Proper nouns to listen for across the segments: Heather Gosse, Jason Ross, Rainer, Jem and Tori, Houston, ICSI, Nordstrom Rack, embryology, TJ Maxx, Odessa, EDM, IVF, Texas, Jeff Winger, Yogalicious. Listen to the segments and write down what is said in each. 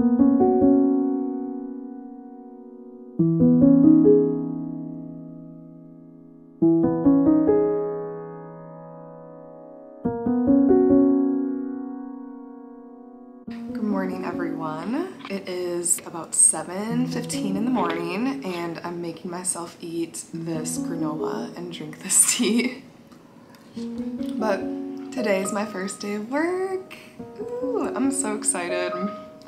Good morning, everyone. It is about 7:15 in the morning and I'm making myself eat this granola and drink this tea. But today is my first day of work. Ooh, I'm so excited.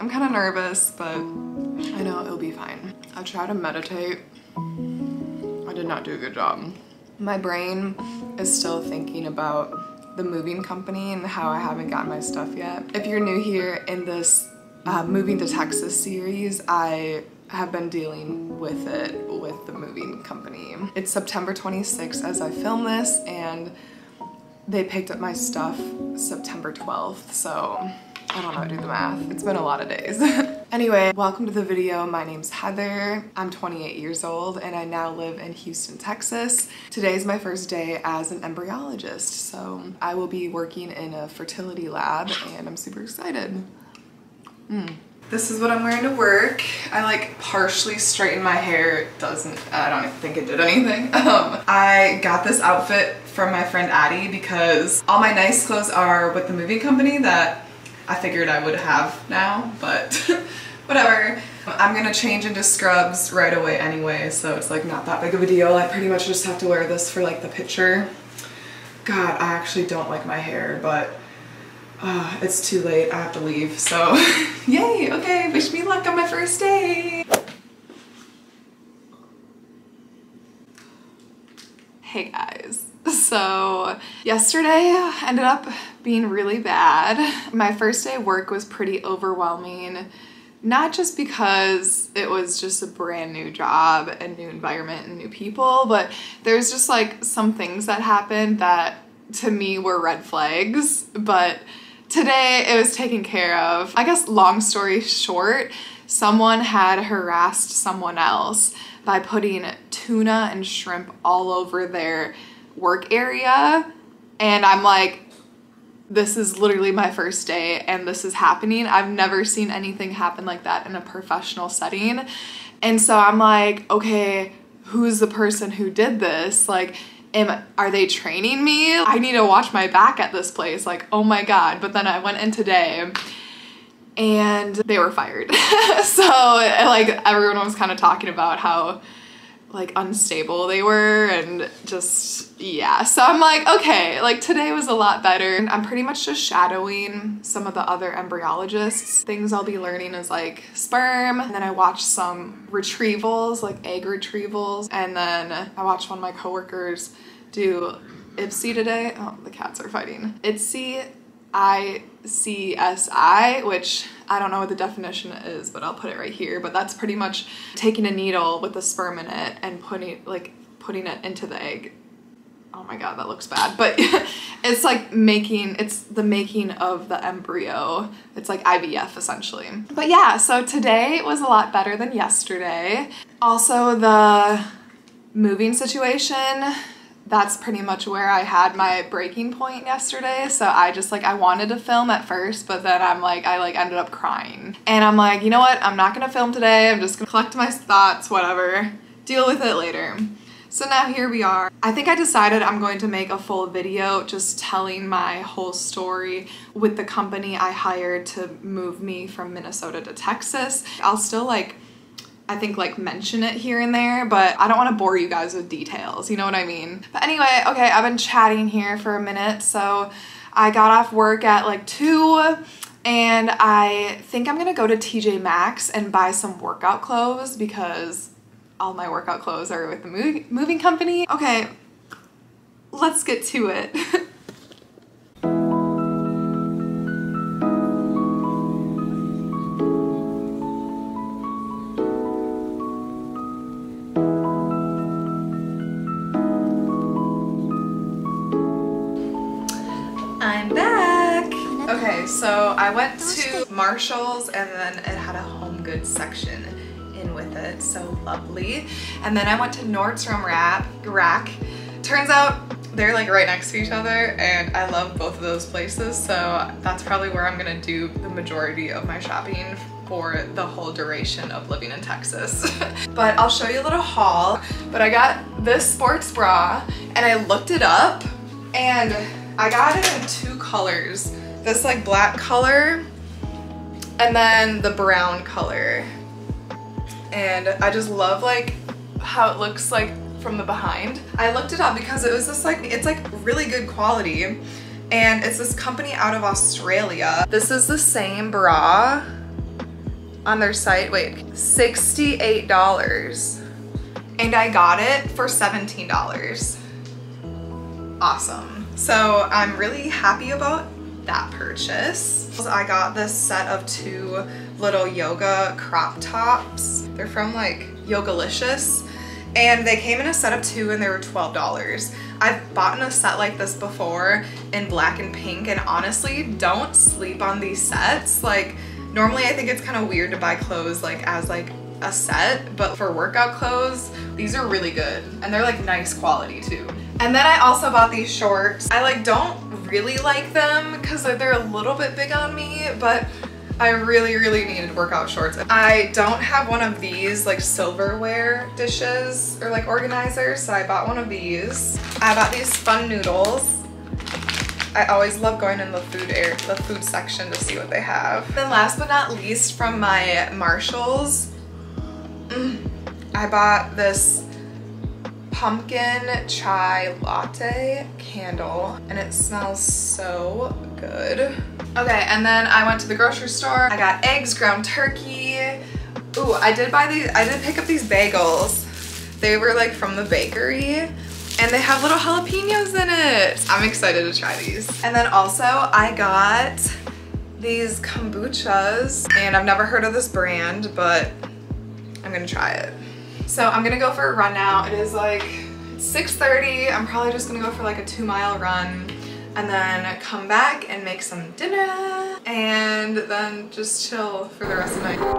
I'm kind of nervous, but I know it'll be fine. I try to meditate. I did not do a good job. My brain is still thinking about the moving company and how I haven't gotten my stuff yet. If you're new here in this moving to Texas series, I have been dealing with it with the moving company. It's September 26th as I film this, and they picked up my stuff September 12th, so I don't know, do the math. It's been a lot of days. Anyway, welcome to the video. My name's Heather. I'm 28 years old and I now live in Houston, Texas. Today's my first day as an embryologist, so I will be working in a fertility lab and I'm super excited. This is what I'm wearing to work. I like partially straightened my hair. It doesn't, I don't think it did anything. I got this outfit from my friend Addie because all my nice clothes are with the moving company that I figured I would have now, but whatever. I'm gonna change into scrubs right away anyway, so it's like not that big of a deal. I pretty much just have to wear this for like the picture. God, I actually don't like my hair, but it's too late. I have to leave, so yay, okay, wish me luck on my first day. Hey guys. So yesterday ended up being really bad. My first day of work was pretty overwhelming, not just because it was just a brand new job and new environment and new people, but there's just like some things that happened that to me were red flags, but today it was taken care of. I guess long story short, someone had harassed someone else by putting tuna and shrimp all over their work area, and I'm like, this is literally my first day and this is happening. I've never seen anything happen like that in a professional setting. And so I'm like, okay, who's the person who did this? Like, are they training me? I need to watch my back at this place. Like, oh my God. But then I went in today and they were fired. So like everyone was kind of talking about how like unstable they were and just, yeah. So I'm like, okay, like today was a lot better. And I'm pretty much just shadowing some of the other embryologists. Things I'll be learning is like sperm, and then I watched some retrievals, like egg retrievals, and then I watched one of my coworkers do ICSI today. Oh, the cats are fighting. ICSI, ICSI, which I don't know what the definition is, but I'll put it right here. But that's pretty much taking a needle with the sperm in it and putting it into the egg. Oh my God, that looks bad. But it's like it's the making of the embryo. It's like IVF essentially. But yeah, so today was a lot better than yesterday. Also the moving situation, that's pretty much where I had my breaking point yesterday. So I just like, I wanted to film at first, but then I'm like, I like ended up crying. And I'm like, you know what? I'm not gonna film today. I'm just gonna collect my thoughts, whatever, deal with it later. So now here we are. I think I decided I'm going to make a full video just telling my whole story with the company I hired to move me from Minnesota to Texas. I'll still like, I think like mention it here and there, but I don't want to bore you guys with details, you know what I mean? But anyway, okay, I've been chatting here for a minute. So I got off work at like 2 and I think I'm gonna go to TJ Maxx and buy some workout clothes because all my workout clothes are with the moving company. Okay, let's get to it. So I went to Marshall's and then it had a home goods section in with it, so lovely. And then I went to Nordstrom Rack. Turns out they're like right next to each other and I love both of those places, so that's probably where I'm gonna do the majority of my shopping for the whole duration of living in Texas. But I'll show you a little haul. But I got this sports bra and I looked it up and I got it in two colors. This like black color and then the brown color. And I just love like how it looks like from the behind. I looked it up because it was this like, it's like really good quality. And it's this company out of Australia. This is the same bra on their site. Wait, $68. And I got it for $17. Awesome. So I'm really happy about that purchase. I got this set of two little yoga crop tops. They're from like Yogalicious. And they came in a set of two and they were $12. I've bought a set like this before in black and pink, and honestly don't sleep on these sets. Like normally I think it's kind of weird to buy clothes like as like a set, but for workout clothes, these are really good and they're like nice quality too. And then I also bought these shorts. I like don't really like them because they're a little bit big on me, but I really needed workout shorts. I don't have one of these like silverware dishes or like organizers, so I bought one of these. I bought these fun noodles. I always love going in the food section to see what they have. And then last but not least from my Marshalls, I bought this pumpkin chai latte candle and it smells so good. Okay, and then I went to the grocery store. I got eggs, ground turkey. Ooh, I did buy these, I did pick up these bagels. They were like from the bakery and they have little jalapenos in it. I'm excited to try these. And then also I got these kombuchas and I've never heard of this brand, but I'm gonna try it. So I'm gonna go for a run now. It is like 6:30. I'm probably just gonna go for like a 2-mile run and then come back and make some dinner and then just chill for the rest of the night.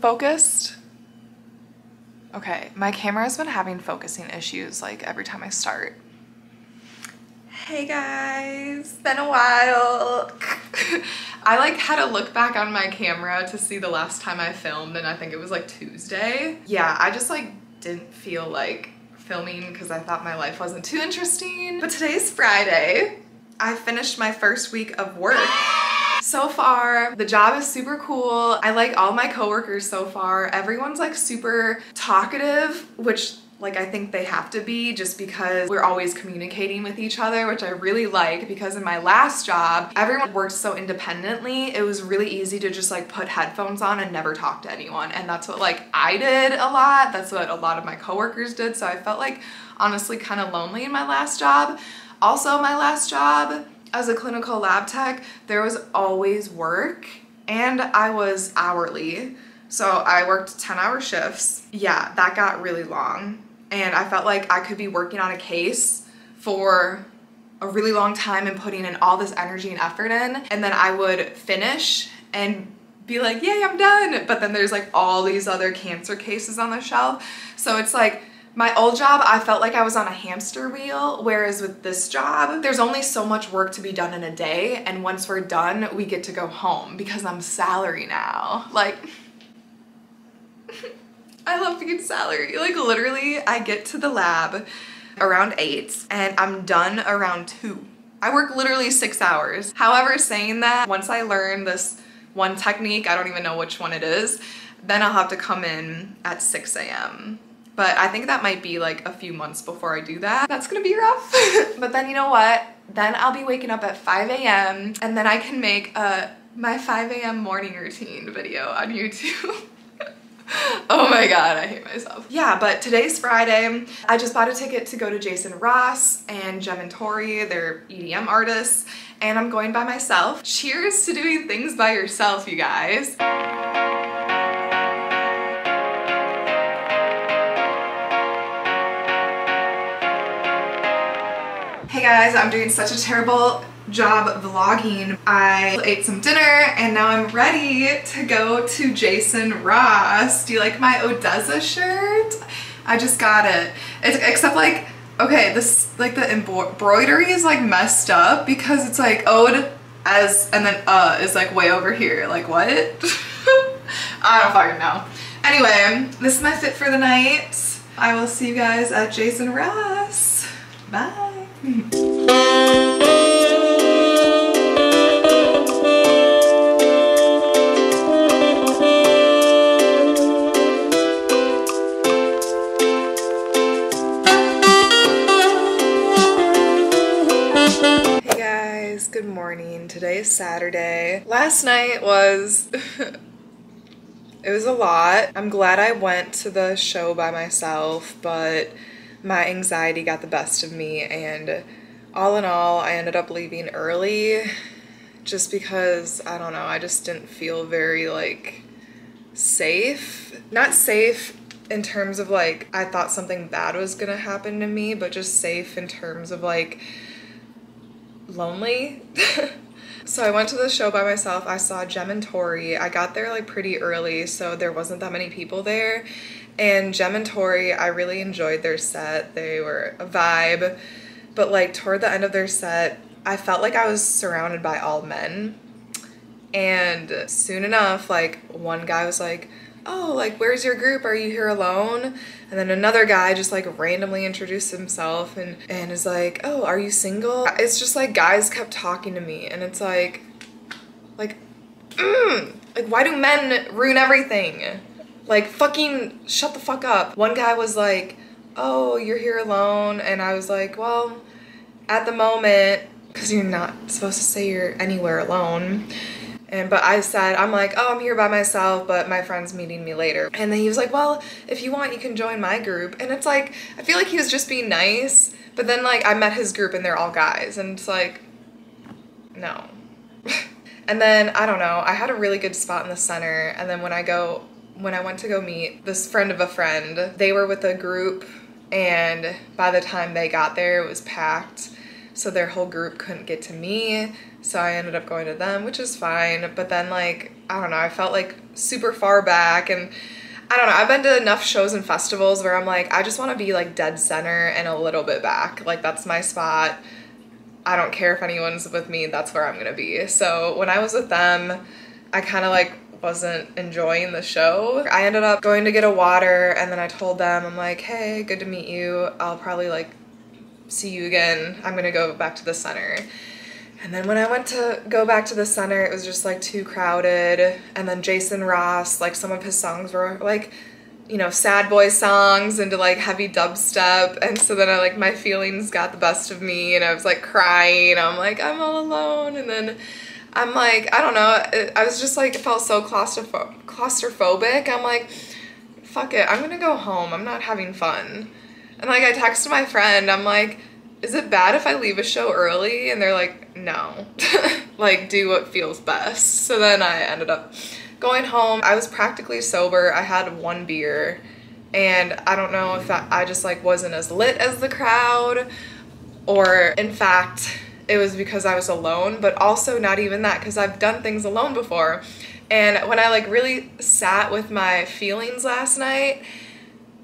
Focused? Okay, my camera has been having focusing issues like every time I start. Hey guys, been a while. I like had a look back on my camera to see the last time I filmed and I think it was like Tuesday. Yeah, I just like didn't feel like filming because I thought my life wasn't too interesting. But today's Friday. I finished my first week of work. So far, the job is super cool. I like all my coworkers so far. Everyone's like super talkative, which like I think they have to be just because we're always communicating with each other, which I really like because in my last job, everyone worked so independently. It was really easy to just like put headphones on and never talk to anyone. And that's what like I did a lot. That's what a lot of my coworkers did. So I felt like honestly kind of lonely in my last job. Also my last job, as a clinical lab tech, there was always work and I was hourly. So I worked 10-hour shifts. Yeah, that got really long. And I felt like I could be working on a case for a really long time and putting in all this energy and effort in. And then I would finish and be like, yay, I'm done. But then there's like all these other cancer cases on the shelf. So it's like, my old job, I felt like I was on a hamster wheel, whereas with this job, there's only so much work to be done in a day, and once we're done, we get to go home because I'm salary now. Like, I love being salary. Like literally, I get to the lab around 8 and I'm done around 2. I work literally 6 hours. However, saying that, once I learn this one technique, I don't even know which one it is, then I'll have to come in at 6 a.m. But I think that might be like a few months before I do that. That's gonna be rough. But then you know what? Then I'll be waking up at 5 a.m. and then I can make my 5 a.m. morning routine video on YouTube. Oh my God, I hate myself. Yeah, but today's Friday. I just bought a ticket to go to Jason Ross and Jem and Tori, they're EDM artists, and I'm going by myself. Cheers to doing things by yourself, you guys. Hey guys, I'm doing such a terrible job vlogging. I ate some dinner and now I'm ready to go to Jason Ross. Do you like my Odessa shirt? I just got it. It's, except like, okay, this, like the embroidery is like messed up because it's like Ode as, and then is like way over here. Like what? I don't fucking know. Anyway, this is my fit for the night. I will see you guys at Jason Ross. Bye. Good morning. Today is Saturday. Last night was it was a lot. I'm glad I went to the show by myself, but my anxiety got the best of me, and all in all I ended up leaving early just because, I don't know, I just didn't feel very like safe. Not safe in terms of like I thought something bad was gonna happen to me, but just safe in terms of like lonely. So I went to the show by myself. I saw Jem and Tori. I got there like pretty early, so there wasn't that many people there. And Jem and Tori, I really enjoyed their set. They were a vibe. But like toward the end of their set, I felt like I was surrounded by all men. And soon enough, like one guy was like, "Oh, like where's your group? Are you here alone?" And then another guy just like randomly introduced himself and is like, "Oh, are you single?" It's just like guys kept talking to me, and it's like why do men ruin everything? Like fucking shut the fuck up. One guy was like, "Oh, you're here alone," and I was like, well, at the moment, because you're not supposed to say you're anywhere alone. But I said, I'm like, "Oh, I'm here by myself, but my friend's meeting me later." And then he was like, "Well, if you want, you can join my group." And it's like, I feel like he was just being nice, but then like I met his group and they're all guys, and it's like, no. And then, I don't know, I had a really good spot in the center, and then when I went to go meet this friend of a friend, they were with a group, and by the time they got there, it was packed. So their whole group couldn't get to me, so I ended up going to them, which is fine. But then like, I don't know, I felt like super far back, and I don't know, I've been to enough shows and festivals where I'm like, I just want to be like dead center and a little bit back. Like that's my spot. I don't care if anyone's with me, that's where I'm gonna be. So when I was with them, I kind of like wasn't enjoying the show. I ended up going to get a water, and then I told them, I'm like, "Hey, good to meet you. I'll probably like see you again. I'm gonna go back to the center." And then when I went to go back to the center, it was just like too crowded. And then Jason Ross, like some of his songs were like, you know, sad boy songs into like heavy dubstep. And so then I like, my feelings got the best of me, and I was like crying. I'm like, I'm all alone. And then I'm like, I don't know, I was just like, it felt so claustrophobic. I'm like, fuck it, I'm gonna go home. I'm not having fun. And like I texted my friend, I'm like, "Is it bad if I leave a show early?" And they're like, "No." Like do what feels best. So then I ended up going home. I was practically sober. I had one beer, and I don't know if I just like wasn't as lit as the crowd, or in fact it was because I was alone, but also not even that, because I've done things alone before. And when I like really sat with my feelings last night,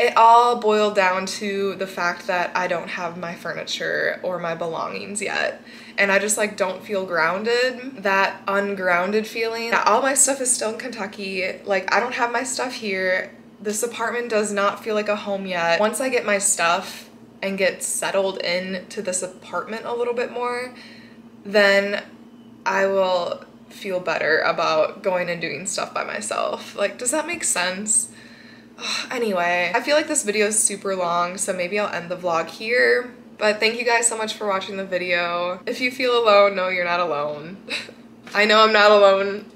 it all boiled down to the fact that I don't have my furniture or my belongings yet. And I just like don't feel grounded, that ungrounded feeling. Now, all my stuff is still in Kentucky. Like I don't have my stuff here. This apartment does not feel like a home yet. Once I get my stuff and get settled into this apartment a little bit more, then I will feel better about going and doing stuff by myself. Like, does that make sense? Anyway, I feel like this video is super long, so maybe I'll end the vlog here. But thank you guys so much for watching the video. If you feel alone, no, you're not alone. I know I'm not alone.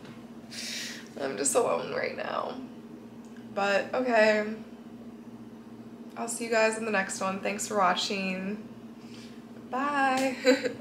I'm just alone right now. But okay, I'll see you guys in the next one. Thanks for watching. Bye.